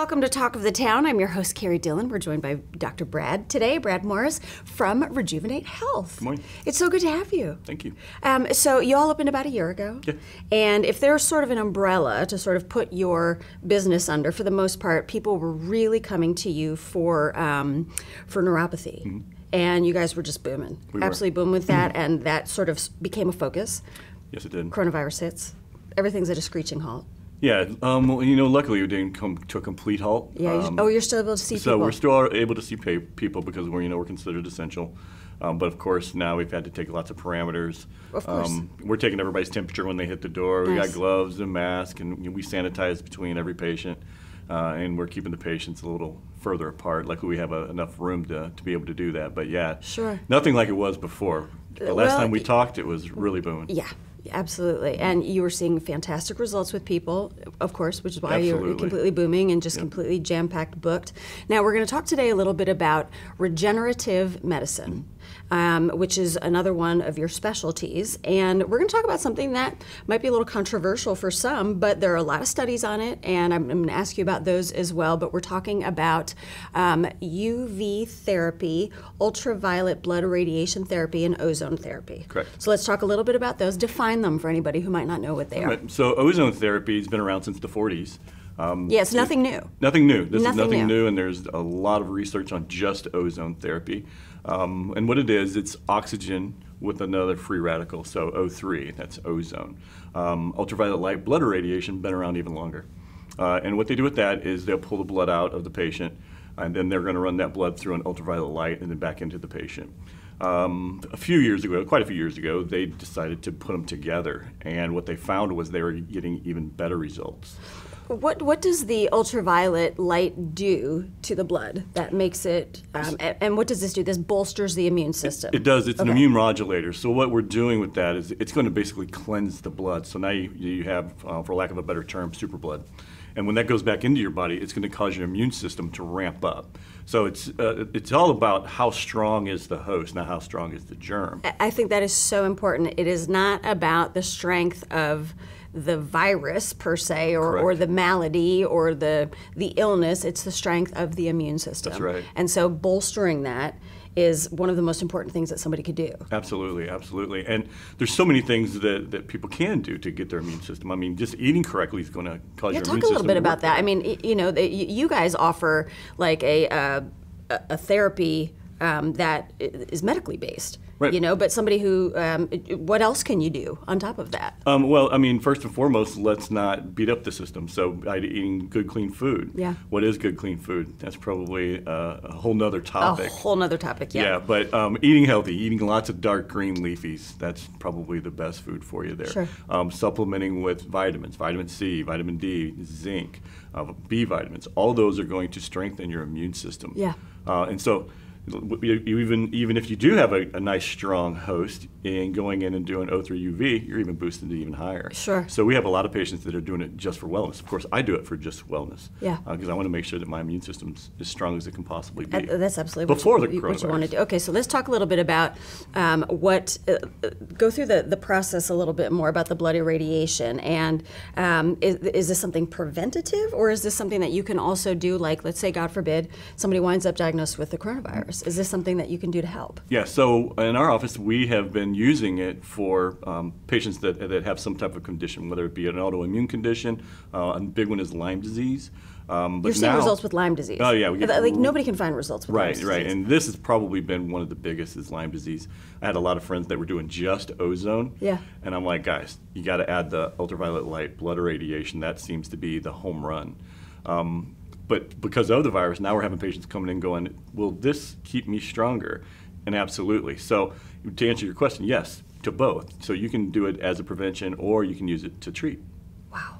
Welcome to Talk of the Town. I'm your host, Keri Dylan. We're joined by Dr. Brad Morris from Rejuvenate Health. Good morning. It's so good to have you. Thank you. So you all opened about a year ago. Yeah. And if there's sort of an umbrella to sort of put your business under, for the most part, people were really coming to you for neuropathy. Mm-hmm. And you guys were just booming. We absolutely booming with that, and that sort of became a focus. Yes, it did. Coronavirus hits. Everything's at a screeching halt. Yeah, you know, luckily we didn't come to a complete halt. Yeah. You're still able to see people. So we're still able to see people because we're, you know, we're considered essential. But of course, now we've had to take lots of parameters. Of course. We're taking everybody's temperature when they hit the door. Nice. We got gloves and masks, and we sanitize between every patient. And we're keeping the patients a little further apart. Like, we have enough room to be able to do that. But yeah, sure. Nothing like it was before. The last time we talked, it was really booming. Yeah. Absolutely, and you were seeing fantastic results with people, of course, which is why you're completely booming and just completely jam-packed booked. Now, we're going to talk today a little bit about regenerative medicine, which is another one of your specialties, and we're going to talk about something that might be a little controversial for some, but there are a lot of studies on it, and I'm going to ask you about those as well, but we're talking about UV therapy, ultraviolet blood radiation therapy, and ozone therapy. Correct. So let's talk a little bit about those. Define them for anybody who might not know what they are. Right. So ozone therapy has been around since the 40s. Yeah, it's nothing new. Nothing new. This is nothing new, and there's a lot of research on just ozone therapy. And what it is, it's oxygen with another free radical, so O3, that's ozone. Ultraviolet light blood irradiation, been around even longer. And what they do with that is they'll pull the blood out of the patient, and then they're going to run that blood through an ultraviolet light and then back into the patient. Quite a few years ago, they decided to put them together, and what they found was they were getting even better results. What does the ultraviolet light do to the blood that makes it, and what does this do? This bolsters the immune system. It does. It's an immune modulator. So what we're doing with that is it's going to basically cleanse the blood. So now you have, for lack of a better term, super blood. And when that goes back into your body, it's going to cause your immune system to ramp up. So it's all about how strong is the host, not how strong is the germ. I think that is so important. It is not about the strength of the virus per se, or the malady, or the illness. It's the strength of the immune system. That's right. And so bolstering that is one of the most important things that somebody could do. Absolutely, absolutely. And there's so many things that people can do to get their immune system. I mean, just eating correctly is going to cause your immune system to work. Yeah, talk a little bit about that. I mean, you know, you guys offer like a therapy that is medically based. Right. You know, but somebody who, what else can you do on top of that? Well, I mean, first and foremost, let's not beat up the system. So eating good, clean food. Yeah. What is good, clean food? That's probably a whole nother topic. A whole nother topic, yeah. Yeah, but eating healthy, eating lots of dark green leafies, that's probably the best food for you there. Sure. Supplementing with vitamins, vitamin C, vitamin D, zinc, B vitamins. All those are going to strengthen your immune system. Yeah. And so, even if you do have a nice strong host, and going in and doing O3 UV, you're even boosting it even higher. Sure. So we have a lot of patients that are doing it just for wellness. Of course, I do it for just wellness. Yeah. Because I want to make sure that my immune system's as strong as it can possibly be. That's absolutely what you want to do. Okay, so let's talk a little bit about go through the process a little bit more about the blood irradiation. And is this something preventative, or is this something that you can also do, like, let's say, God forbid, somebody winds up diagnosed with the coronavirus? Is this something that you can do to help? Yeah, so in our office, we have been using it for patients that have some type of condition, whether it be an autoimmune condition. A big one is Lyme disease. You're seeing results with Lyme disease. Oh, yeah. Like, nobody can find results with Lyme disease. Right, and this has probably been one of the biggest is Lyme disease. I had a lot of friends that were doing just ozone. Yeah. And I'm like, guys, you got to add the ultraviolet light, blood irradiation. That seems to be the home run. But because of the virus, now we're having patients coming in going, will this keep me stronger? And absolutely. So to answer your question, yes, to both. So you can do it as a prevention, or you can use it to treat. Wow.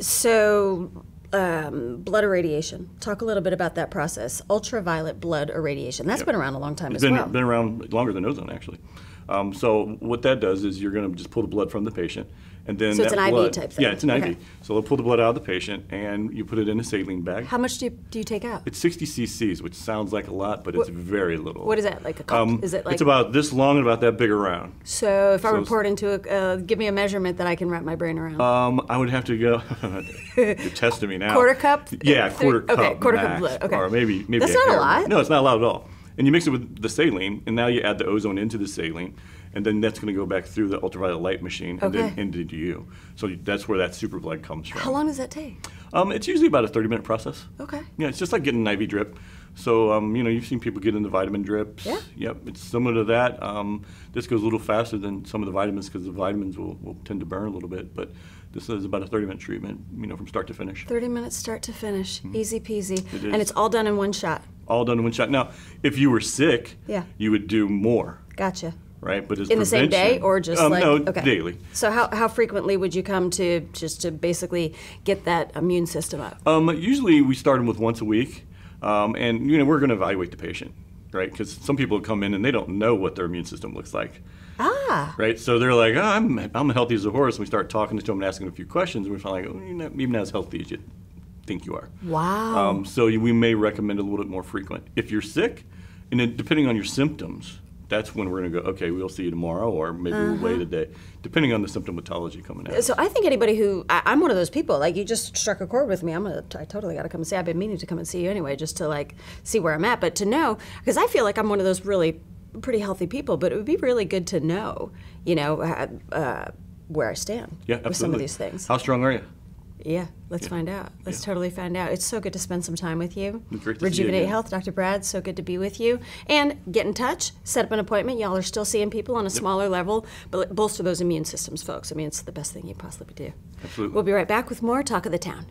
So blood irradiation. Talk a little bit about that process. Ultraviolet blood irradiation. That's been around a long time as well. It's been around longer than ozone, actually. So what that does is you're going to just pull the blood from the patient, and then so it's an blood, IV type thing. Yeah, it's an IV. So they'll pull the blood out of the patient, and you put it in a saline bag. How much do you take out? It's 60 cc's, which sounds like a lot, but it's very little. What is that, like a cup? Is it like it's about this long and about that big around? So if I were poured into a, give me a measurement that I can wrap my brain around. I would have to go. You're testing me now. Quarter cup. Yeah, quarter cup blood. Okay, or maybe that's not a lot. No, it's not a lot at all. And you mix it with the saline, and now you add the ozone into the saline, and then that's going to go back through the ultraviolet light machine and then into you. So that's where that super blood comes from. How long does that take? It's usually about a 30-minute process. Okay. Yeah, it's just like getting an IV drip. So, you know, you've seen people get into vitamin drips. Yeah. Yep, it's similar to that. This goes a little faster than some of the vitamins because the vitamins will tend to burn a little bit, but this is about a 30-minute treatment, you know, from start to finish. 30 minutes start to finish, easy peasy. It is. And it's all done in one shot. All done in one shot. Now, if you were sick, you would do more. Gotcha. Right, but it's in the same day or just like daily. So how frequently would you come to just to basically get that immune system up? Usually we start them with once a week, and you know we're going to evaluate the patient, right? Because some people come in and they don't know what their immune system looks like. Ah. Right, so they're like, oh, I'm healthy as a horse, and we start talking to them and asking them a few questions, and we're like, oh, you're not even as healthy as you think you are. Wow. So we may recommend a little bit more frequent if you're sick, and then depending on your symptoms. That's when we're going to go, okay, we'll see you tomorrow, or maybe we'll wait a day, depending on the symptomatology coming out. So I think anybody who, I'm one of those people, like you just struck a chord with me. I totally got to come and see, I've been meaning to come and see you anyway, just to like see where I'm at, but to know, because I feel like I'm one of those really pretty healthy people, but it would be really good to know, you know, where I stand with some of these things. How strong are you? Yeah, let's find out. Let's totally find out. It's so good to spend some time with you. Rejuvenate Health, Dr. Brad, so good to be with you. And get in touch, set up an appointment. Y'all are still seeing people on a smaller level, but bolster those immune systems, folks. I mean, it's the best thing you possibly do. Absolutely. We'll be right back with more Talk of the Town.